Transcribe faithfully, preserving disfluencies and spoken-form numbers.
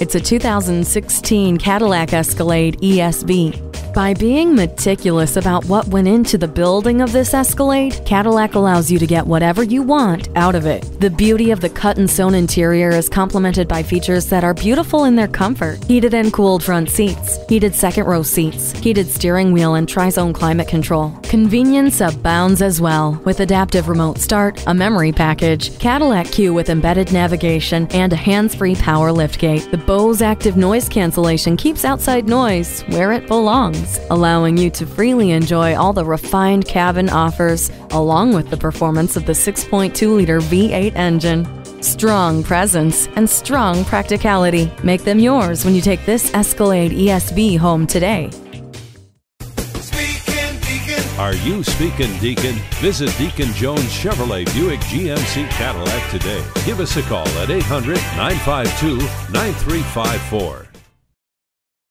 It's a two thousand sixteen Cadillac Escalade E S V. By being meticulous about what went into the building of this Escalade, Cadillac allows you to get whatever you want out of it. The beauty of the cut-and-sewn interior is complemented by features that are beautiful in their comfort. Heated and cooled front seats, heated second-row seats, heated steering wheel and tri-zone climate control. Convenience abounds as well, with adaptive remote start, a memory package, Cadillac Q with embedded navigation, and a hands-free power liftgate. The Bose active noise cancellation keeps outside noise where it belongs, allowing you to freely enjoy all the refined cabin offers, along with the performance of the six point two liter V eight engine. Strong presence and strong practicality. Make them yours when you take this Escalade E S V home today. Are you speaking Deacon? Visit Deacon Jones Chevrolet Buick G M C Cadillac today. Give us a call at eight hundred, nine five two, nine three five four.